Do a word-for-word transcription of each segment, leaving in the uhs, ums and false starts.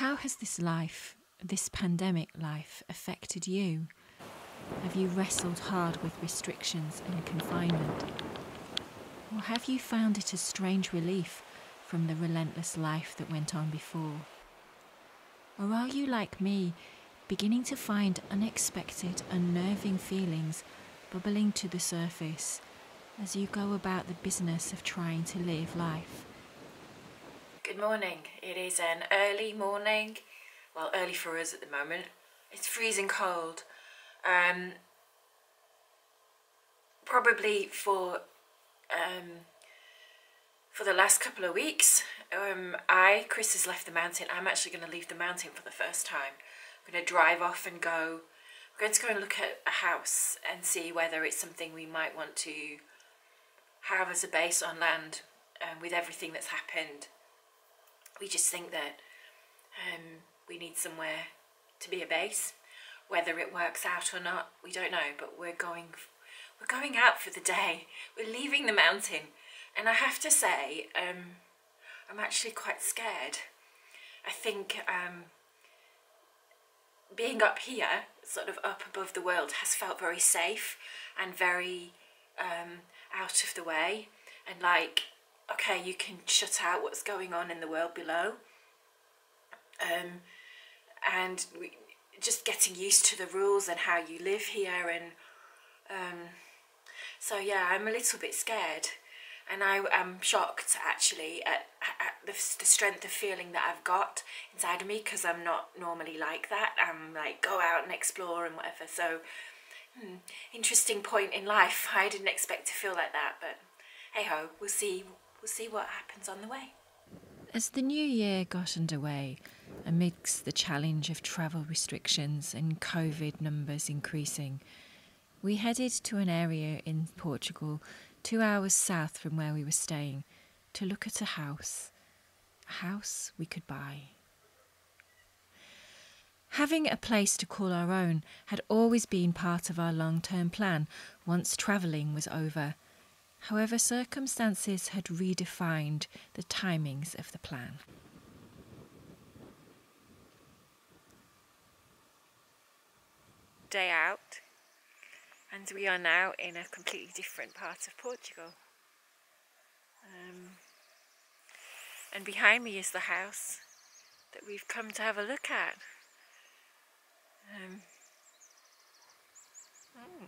How has this life, this pandemic life, affected you? Have you wrestled hard with restrictions and confinement? Or have you found it a strange relief from the relentless life that went on before? Or are you, like me, beginning to find unexpected, unnerving feelings bubbling to the surface as you go about the business of trying to live life? Good morning. It is an early morning. Well, early for us at the moment. It's freezing cold. Um, probably for um, for the last couple of weeks, um, I, Chris has left the mountain. I'm actually going to leave the mountain for the first time. I'm going to drive off and go. We're going to go and look at a house and see whether it's something we might want to have as a base on land. Um, with everything that's happened, we just think that um, we need somewhere to be a base. Whether it works out or not, we don't know. But we're going, we're going out for the day. We're leaving the mountain, and I have to say, um, I'm actually quite scared. I think um, being up here, sort of up above the world, has felt very safe and very um, out of the way, and like, okay, you can shut out what's going on in the world below, um, and we, just getting used to the rules and how you live here, and um, so yeah, I'm a little bit scared, and I am shocked actually at, at the, the strength of feeling that I've got inside of me, because I'm not normally like that. I'm like, go out and explore and whatever. So hmm, interesting point in life. I didn't expect to feel like that, but hey ho, we'll see. We'll see what happens on the way. As the new year got underway, amidst the challenge of travel restrictions and COVID numbers increasing, we headed to an area in Portugal two hours south from where we were staying to look at a house, a house we could buy. Having a place to call our own had always been part of our long-term plan once travelling was over. However, circumstances had redefined the timings of the plan. Day out, and we are now in a completely different part of Portugal. Um, and behind me is the house that we've come to have a look at. Um, oh.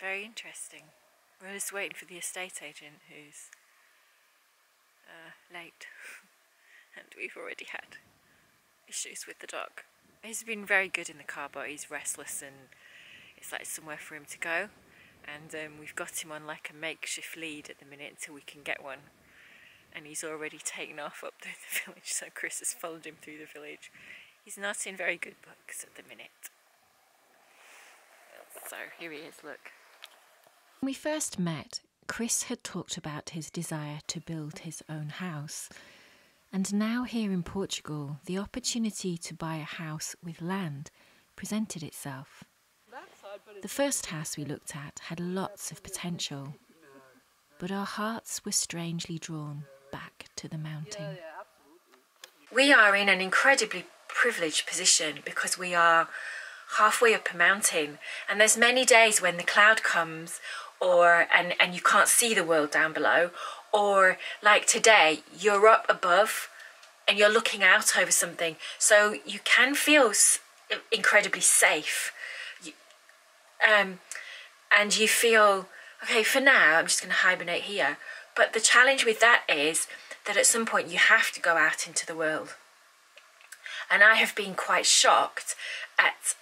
Very interesting. We're just waiting for the estate agent, who's uh, late, and we've already had issues with the dog. He's been very good in the car, but he's restless, and it's like somewhere for him to go. And um, we've got him on like a makeshift lead at the minute until we can get one. And he's already taken off up through the village, so Chris has followed him through the village. He's not in very good books at the minute. So here he is, look. When we first met, Chris had talked about his desire to build his own house. And now here in Portugal, the opportunity to buy a house with land presented itself. The first house we looked at had lots of potential, but our hearts were strangely drawn back to the mountain. We are in an incredibly privileged position because we are halfway up a mountain, and there's many days when the cloud comes, or and and you can't see the world down below, or like today, you're up above and you're looking out over something, so you can feel s incredibly safe, you, um and you feel, okay, for now I'm just going to hibernate here. But the challenge with that is that at some point you have to go out into the world, and I have been quite shocked at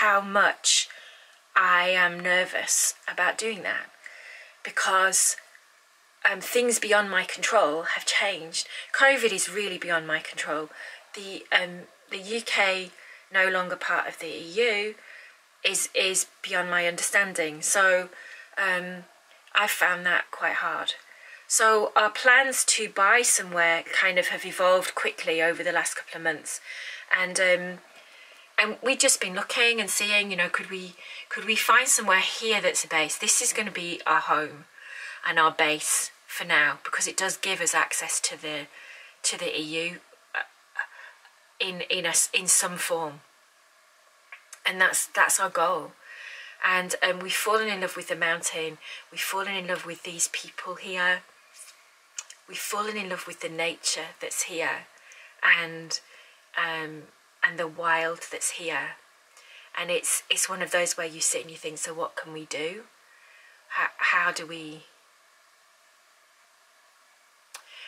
how much I am nervous about doing that, because um, things beyond my control have changed. COVID is really beyond my control. The um, the U K, no longer part of the E U, is is beyond my understanding. So um, I found that quite hard. So our plans to buy somewhere kind of have evolved quickly over the last couple of months, and. Um, And we've just been looking and seeing, you know, could we could we find somewhere here that's a base? This is going to be our home and our base for now, because it does give us access to the to the E U in in a, in some form, and that's that's our goal. And um, we've fallen in love with the mountain, we've fallen in love with these people here, we've fallen in love with the nature that's here, and um, and the wild that's here. And it's it's one of those where you sit and you think, so what can we do? How, how do we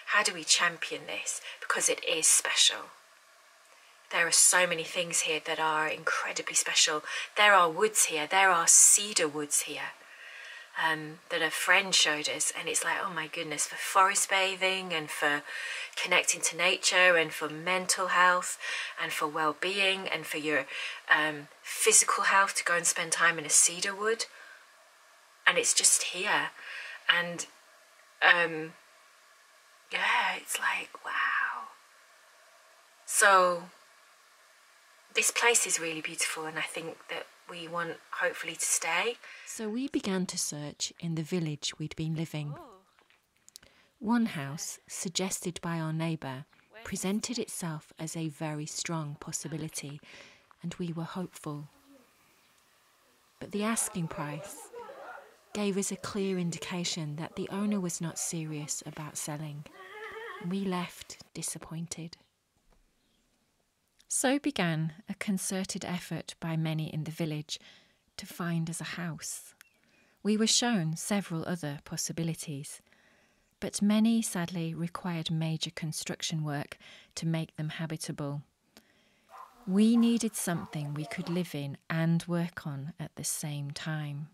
how do we champion this? Because it is special. There are so many things here that are incredibly special. There are woods here. There are cedar woods here um, that a friend showed us. And it's like, oh my goodness, for forest bathing and for connecting to nature and for mental health and for well-being and for your um, physical health, to go and spend time in a cedar wood. And it's just here. And um, yeah, it's like, wow. So this place is really beautiful, and I think that we want, hopefully, to stay. So we began to search in the village we'd been living. Ooh. One house, suggested by our neighbour, presented itself as a very strong possibility, and we were hopeful. But the asking price gave us a clear indication that the owner was not serious about selling, and we left disappointed. So began a concerted effort by many in the village to find us a house. We were shown several other possibilities, but many sadly required major construction work to make them habitable. We needed something we could live in and work on at the same time.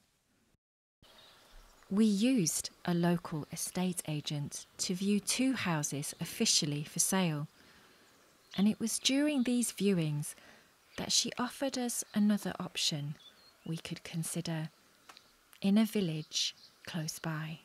We used a local estate agent to view two houses officially for sale. And it was during these viewings that she offered us another option we could consider in a village close by.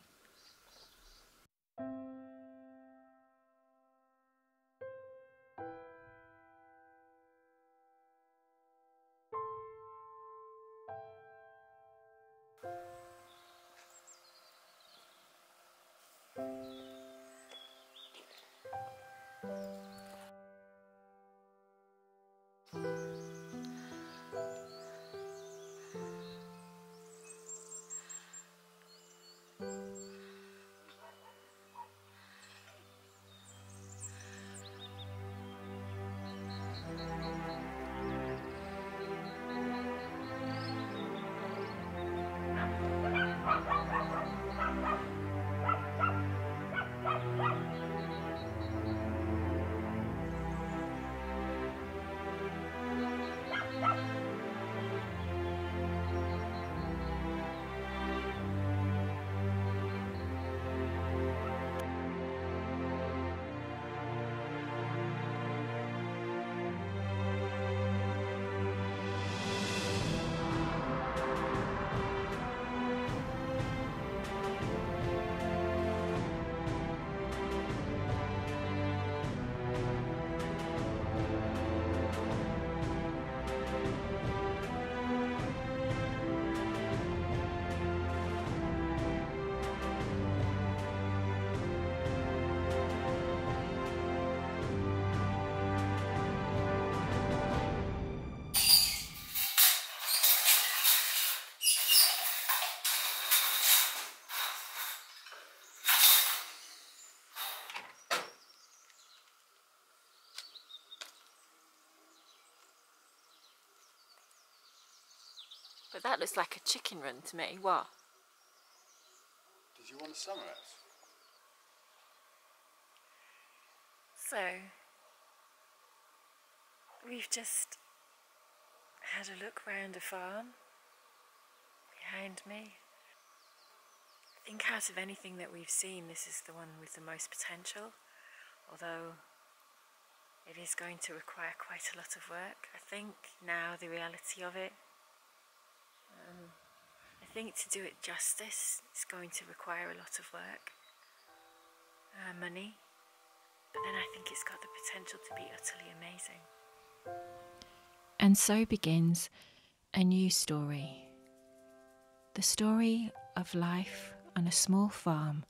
But that looks like a chicken run to me. What? Did you want to summer it? So, we've just had a look round a farm behind me. I think out of anything that we've seen, this is the one with the most potential, although it is going to require quite a lot of work. I think now the reality of it, Um, I think to do it justice, it's going to require a lot of work, uh, money, but then I think it's got the potential to be utterly amazing. And so begins a new story. The story of life on a small farm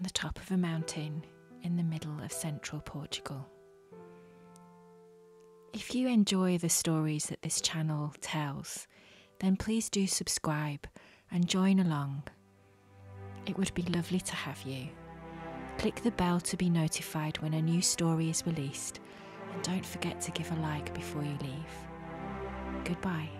on the top of a mountain in the middle of central Portugal. If you enjoy the stories that this channel tells, then please do subscribe and join along. It would be lovely to have you. Click the bell to be notified when a new story is released, and don't forget to give a like before you leave. Goodbye.